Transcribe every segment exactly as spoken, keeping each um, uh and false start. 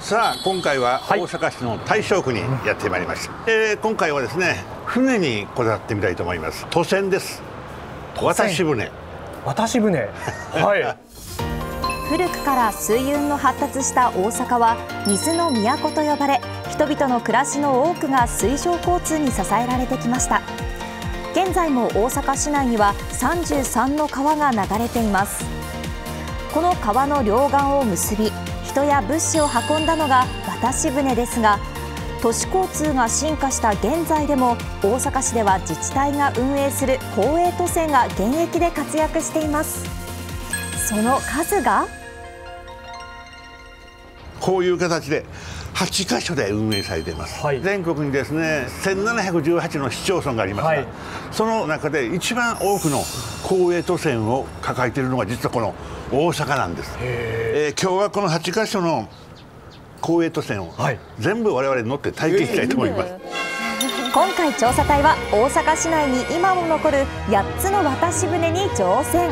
さあ今回は大阪市の大正区にやってまいりました、はい、えー、今回はですね船にこだわってみたいと思います。渡船です。渡し船。渡し船はい古くから水運の発達した大阪は水の都と呼ばれ、人々の暮らしの多くが水上交通に支えられてきました。現在も大阪市内にはさんじゅうさんの川が流れています。この川の両岸を結び、人や物資を運んだのが渡し船ですが、都市交通が進化した現在でも大阪市では自治体が運営する公営渡船が現役で活躍しています。その数がこういう形ではちカ所で運営されています、はい、全国にですねせんななひゃくじゅうはちの市町村がありますが、はい、その中で一番多くの公営渡船を抱えているのが実はこの大阪なんです。えー、今日はこのはちカ所の公営渡船を全部我々乗って体験したいと思います、はい、今回調査隊は大阪市内に今も残るやっつの渡し船に乗船。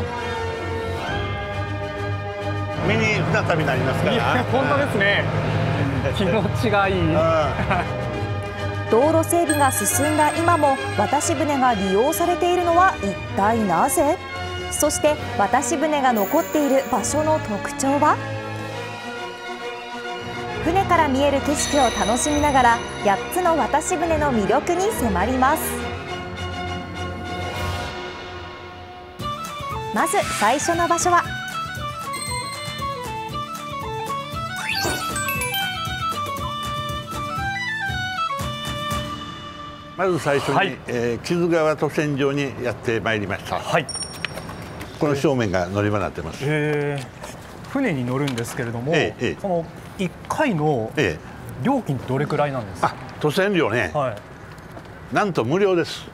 ミニ船旅になりますから。本当ですね。気持ちがいい。道路整備が進んだ今も渡し船が利用されているのは一体なぜ？そして渡し船が残っている場所の特徴は？船から見える景色を楽しみながらやっつの渡し船の魅力に迫ります。まず最初の場所はまず最初に、はい、えー、木津川渡船場にやってまいりました、はい、この正面が乗り場になってます、えー、船に乗るんですけれども、えーえー、そのいっかいの料金ってどれくらいなんですか？あ、渡船料ね、はい、なんと無料です。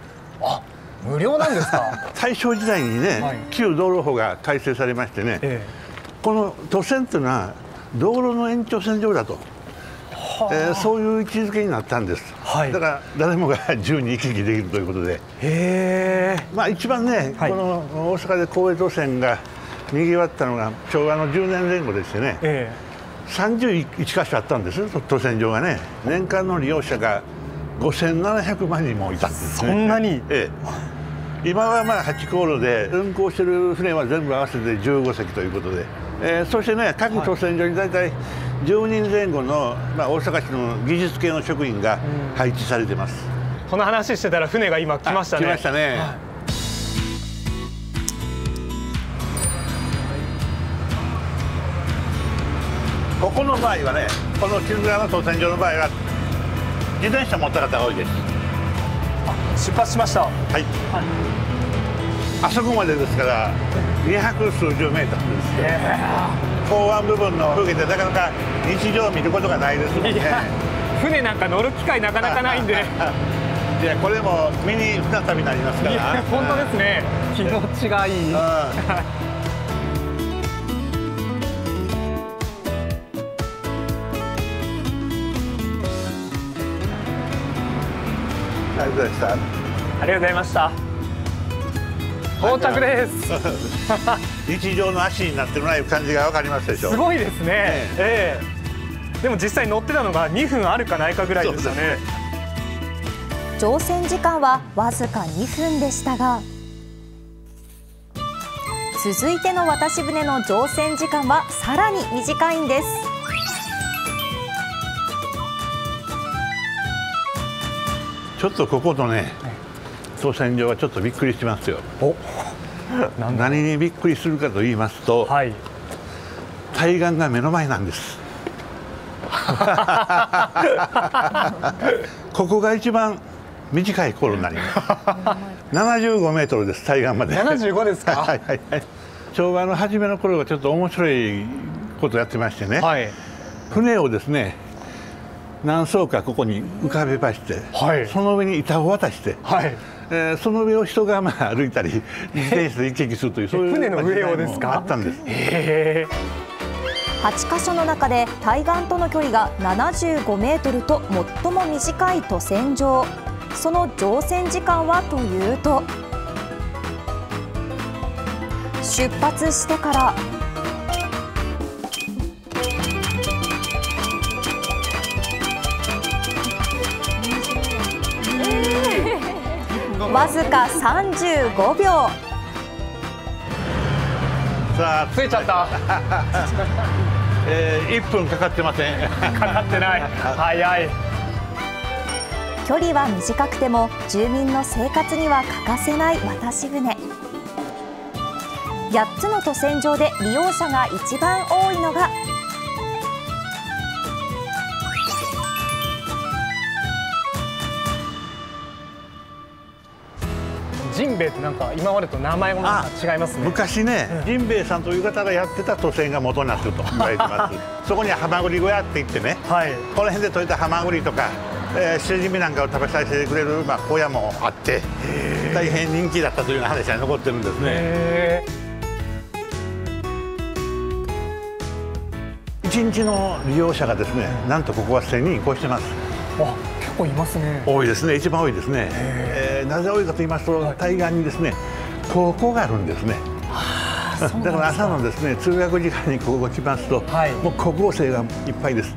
あ、無料なんですか？大正時代にね、はい、旧道路法が改正されましてね、えー、この渡船というのは道路の延長線上だと、えー、そういう位置づけになったんです、はい、だから誰もが自由に行き来できるということで、へー、まあ一番ね、はい、この大阪で公営渡船がにぎわったのが昭和のじゅうねんぜん後でしてね、えー、さんじゅういちか所あったんですよ渡船場がね。年間の利用者がごせんななひゃくまん人もいたんですね。そんなに、えー、今はまあはち航路で運航している船は全部合わせてじゅうご隻ということで、えー、そしてね各渡船場に大体じゅうにんぜん後の、まあ、大阪市の技術系の職員が配置されてます。この話してたら船が今来ましたね。来ましたね、はい。ここの場合はね、この木津川の渡船場の場合は自転車持った方が多いです。あ、出発しました。はい、はい、あそこまでですからにひゃくすうじゅうメートルです、えー港湾部分の風景ってなかなか日常見ることがないですもんね。船なんか乗る機会なかなかないんでいやこれもミニ船旅になりますから。本当ですね、気持ちがいい。ありがとうございました。ありがとうございました。到着です。日常の足になってもない感じがわかりますでしょう。すごいですね。ええ、でも実際乗ってたのがにふんあるかないかぐらいでしたね。乗船時間はわずかにふんでしたが、続いての渡し船の乗船時間はさらに短いんです。ちょっとこことね。渡船場はちょっとびっくりしますよ。お、何にびっくりするかと言いますと、はい、対岸が目の前なんです。ここが一番短い頃になります。ななじゅうごメートルです対岸まで。ななじゅうごですか。はいはいはい。昭和の初めの頃はちょっと面白いことをやってましてね。はい、船をですね。何層かここに浮かべまして、はい、その上に板を渡して、はい、えー、その上を人がまあ歩いたり自転車で行き来するという、そういう船の上をですかあったんです。はちカ所の中で対岸との距離がななじゅうごメートルと最も短い渡船場。その乗船時間はというと、出発してからわずかさんじゅうごびょう。さあ着いちゃったえー、いっぷんかかってませんかかってない早い。距離は短くても住民の生活には欠かせない渡し船。やっつの渡船場で利用者が一番多いのがジンベエって、なんか今までと名前もなんか違いますね。昔ね、うん、ジンベエさんという方がやってた渡船が元になってると言われてますそこにはハマグリ小屋って言ってね、はい、この辺で取れたハマグリとか、えー、シジミなんかを食べさせてくれる、まあ、小屋もあって大変人気だったという話が残ってるんですね。一日の利用者がですね、なんとここはせんにん超えしてます。あ、結構いますね。多いですね、一番多いですね。えー、なぜ多いかと言いますと、対岸にですね高校があるんですね。だから朝のですね通学時間にここ来ますと、はい、もう高校生がいっぱいです。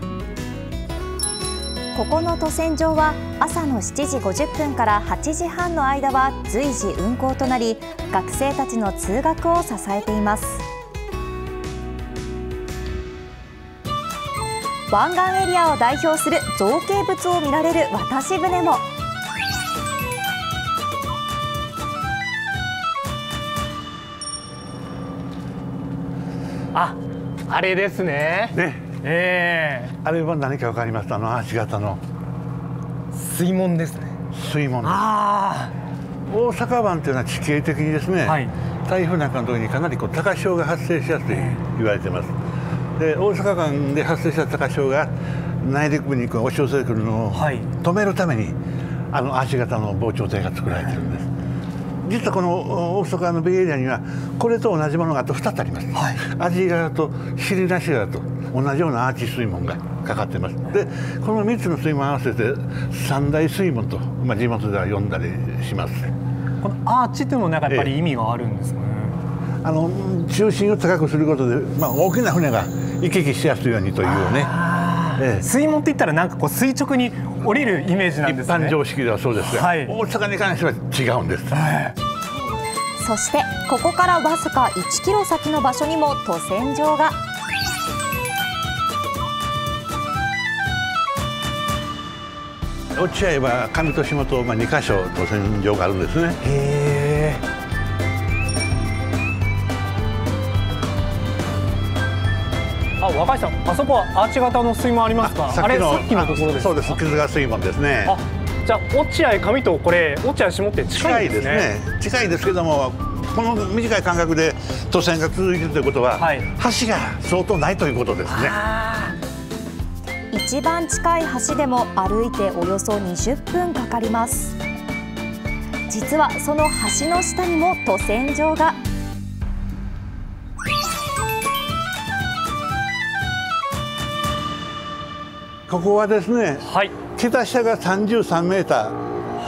ここの渡船場は朝のしちじごじゅっぷんからはちじはんの間は随時運行となり、学生たちの通学を支えています。湾岸エリアを代表する造形物を見られる渡し船も。あ、あれですね。ね。えー、あれは何か分かります。あのアーチ型の水門ですね。水門です。あー、大阪湾というのは地形的にですね、はい、台風なんかの時にかなりこう高潮が発生しやすいと言われてます。で、大阪湾で発生した高潮が内陸部にこう押し寄せてくるのを止めるために、あのアーチ型の防潮堤が作られてるんです、はい。実はこの大阪のベイエリアにはこれと同じものがあとふたつあります、はい、アジアとシリナシアと同じようなアーチ水門がかかってます。で、このみっつの水門合わせて三大水門と、まあ、地元では呼んだりします。このアーチというのもなんかやっぱり意味があるんですかね。えー、あの中心を高くすることで、まあ、大きな船が行き来しやすいようにというね。ええ、水門っていったらなんかこう垂直に降りるイメージなんですね。一般常識ではそうですが、はい、大阪に関しては違うんです、はい。そしてここからわずかいちキロ先の場所にも渡船場が。落合は上と下とにかしょ渡船場があるんですね。へー、あ、若井さん、あそこはアーチ型の水門ありますか。あれ、さっきのところですか。そうです、木津川水門ですね。あ、じゃあ落合上とこれ落合下って近いですね。近いですね。近いですけども、この短い間隔で渡船が続いているということは、はい、橋が相当ないということですね。一番近い橋でも歩いておよそにじゅっぷんかかります。実はその橋の下にも渡船場が。ここはですね、はい、北下がさんじゅうさんメーター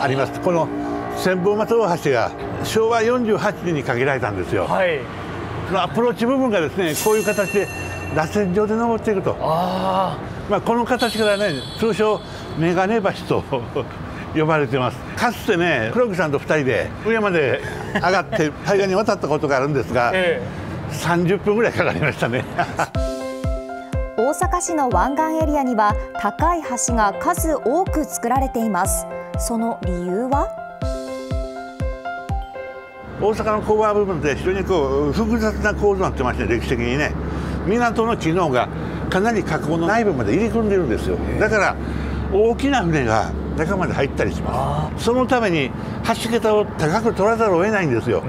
あります。この千本松大橋が昭和よんじゅうはちねんに限られたんですよ。はい、そのアプローチ部分がですね、こういう形で螺旋状で登っていくと。あまあこの形からね、通称メガネ橋と呼ばれてます。かつてね、黒木さんとふたりで上まで上がって対岸に渡ったことがあるんですが、ええ、さんじゅっぷんぐらいかかりましたね。大阪市の湾岸エリアには高い橋が数多く作られています。その理由は？大阪の港湾部分って非常にこう複雑な構造になってまして、歴史的にね、港の機能がかなり河口の内部まで入り組んでるんですよ。だから大きな船が中まで入ったりします。そのために橋桁を高く取らざるを得ないんですよ。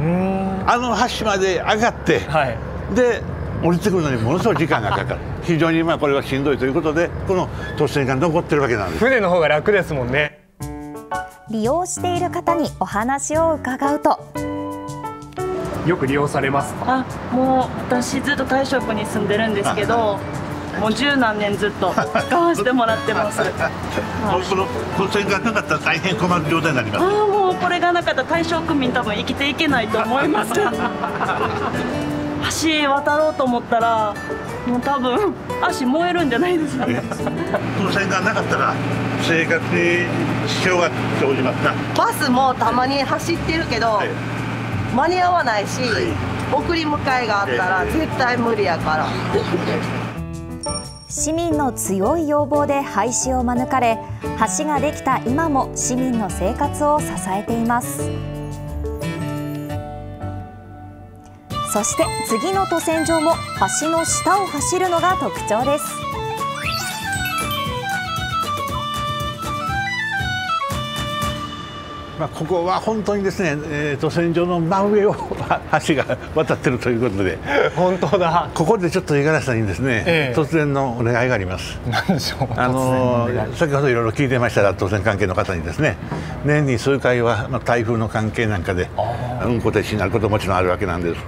あの橋まで上がって、はい、で降りてくるのにものすごい時間がかかる非常にまあこれはしんどいということで、この渡船が残ってるわけなんです。船の方が楽ですもんね。利用している方にお話を伺うと。よく利用されますか。あ、もう私ずっと大正区に住んでるんですけど、もう十何年ずっと使わせてもらってます。この渡船がなかったら大変困る状態になります。あ、もうこれがなかったら大正区民多分生きていけないと思います橋渡ろうと思ったらもう多分足燃えるんじゃないですかね。この線がなかったら生活に支障が生じますな。バスもたまに走ってるけど、はい、間に合わないし、はい、送り迎えがあったら絶対無理やから。市民の強い要望で廃止を免れ、橋ができた今も市民の生活を支えています。そして次の渡船場も橋の下を走るのが特徴です。まあここは本当にですね、えー、渡船場の真上を橋が渡ってるということで、本当だ。ここでちょっと五十嵐さんにですね、ええ、突然のお願いがあります。なんでしょう。あの先ほどいろいろ聞いてましたら、渡船関係の方にですね、年に数回は、まあ、台風の関係なんかで運行停止になることももちろんあるわけなんです。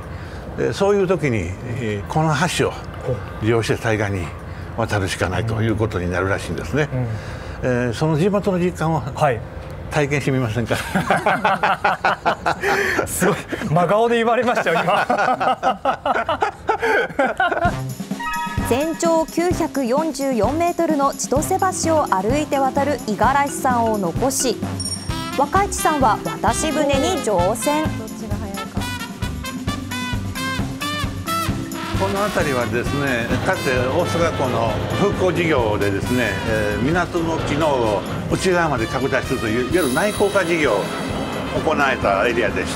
そういう時にこの橋を利用して対岸に渡るしかないということになるらしいんですね。うんうん、その地元の実感を体験してみませんか。はい、すごい真顔で言われましたよ今。全長きゅうひゃくよんじゅうよんメートルの千歳橋を歩いて渡る五十嵐さんを残し、若市さんは渡し船に乗船。この辺りはですね、かつて大阪港の復興事業でですね、えー、港の機能を内側まで拡大するといういわゆる内港化事業を行えたエリアです。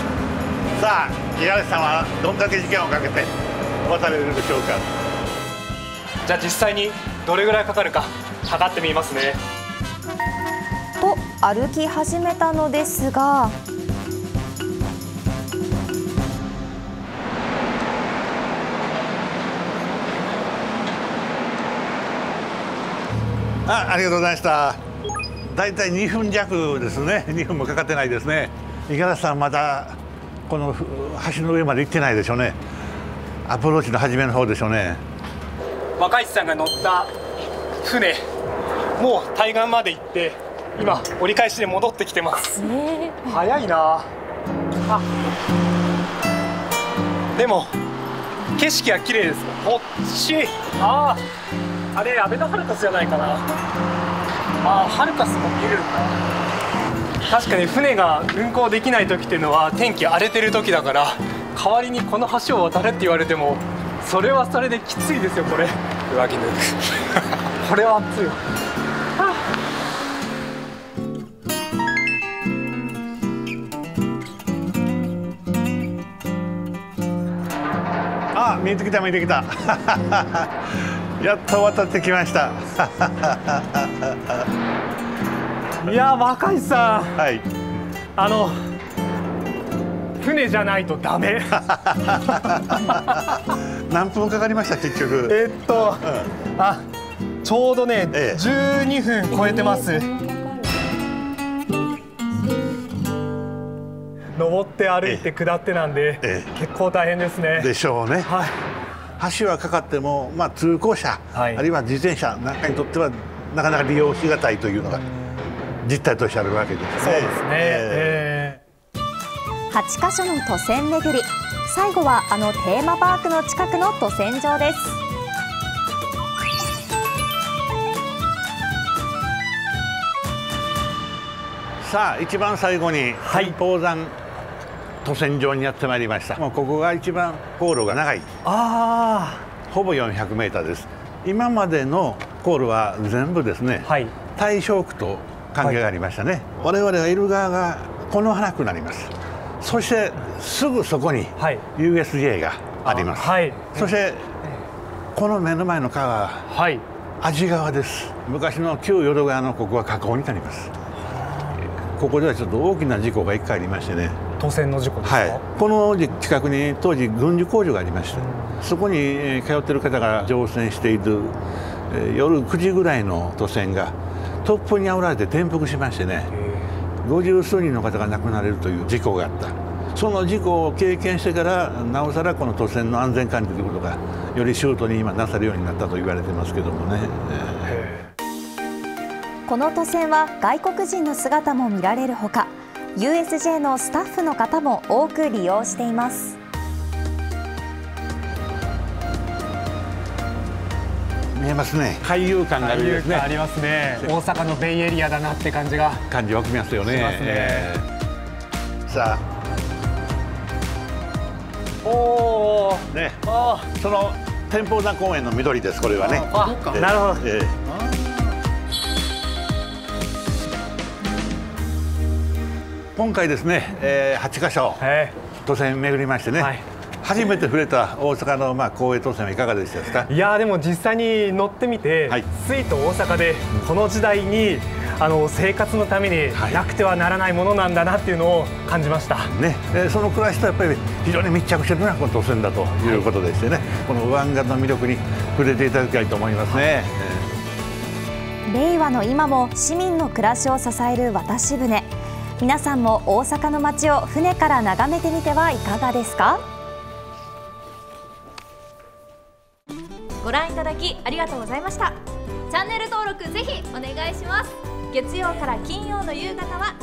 さあ五十嵐さんはどんだけ時間をかけて渡れるでしょうか。じゃあ実際にどれぐらいかかるか測ってみますね。と歩き始めたのですが、あ、ありがとうございました。だいたいにふんじゃくですね。にふんもかかってないですね。五十嵐さんまだこの橋の上まで行ってないでしょうね。アプローチの初めの方でしょうね。若市さんが乗った船、もう対岸まで行って今折り返しで戻ってきてます。ね、早いな。あ、でも景色は綺麗です。こっち、ああ。あれ、安倍のハルカスじゃないかな。ああ、ハルカスも見れるな。確かに船が運航できない時っていうのは天気荒れてる時だから、代わりにこの橋を渡れって言われてもそれはそれできついですよ。これ上着脱ぐこれは暑い。あ、見えてきた見えてきたやっと渡ってきました。いや、若市さん。はい。あの。船じゃないとダメ。何分かかりました、結局。えっと。うん、あ。ちょうどね、ええ、じゅうにふん超えてます。ええ、登って歩いて下ってなんで。ええ、結構大変ですね。でしょうね。はい。橋はかかっても、まあ、通行車、はい、あるいは自転車なんかにとってはなかなか利用しがたいというのが実態としてあるわけですね。そうですね、えー、はちかしょの渡船巡り、最後はあのテーマパークの近くの渡船場です。さあ一番最後に天保山、はい、渡船場にやってまいりました。もうここが一番航路が長い。ああ、ほぼよんひゃくメーターです。今までの航路は全部ですね。はい、大正区と関係がありましたね。はい、我々がいる側がこの花区になります。そしてすぐそこに ユーエスジェー があります。はい、そしてこの目の前の川、はい、阿字川です。昔の旧淀川のここは河口になります。ここではちょっと大きな事故が一回ありましてね。渡船の事故ですか。はい、この近くに当時軍需工場がありまして、そこに通っている方が乗船している夜くじぐらいの渡船が突風にあおられて転覆しましてね、ごじゅうすうにんの方が亡くなれるという事故があった。その事故を経験してからなおさらこの渡船の安全管理ということがより周到に今なされるようになったと言われてますけどもね。この渡船は外国人の姿も見られるほか、ユーエスジェー のスタッフの方も多く利用しています。見えますね。海遊感があるですね。ありますね。大阪のベイエリアだなって感じが感じ湧きますよね。えー、さあ、おおね、ああその天保山公園の緑です。これはね。あ、なるほど。えー今回ですね、えー、はちかしょ都線巡りましてね、はい、初めて触れた大阪のまあ公営都線はいかがでしたですか？いやー、でも実際に乗ってみて、はい、スイート大阪でこの時代にあの生活のためになくてはならないものなんだなっていうのを感じました、はい、ね、えー、その暮らしとやっぱり非常に密着しているのはこの都線だということでしてね、はい、この湾岸の魅力に触れていただきたいと思いますね。はい、えー、令和の今も市民の暮らしを支える渡し船。皆さんも大阪の街を船から眺めてみてはいかがですか？ご覧いただきありがとうございました。チャンネル登録ぜひお願いします。月曜から金曜の夕方は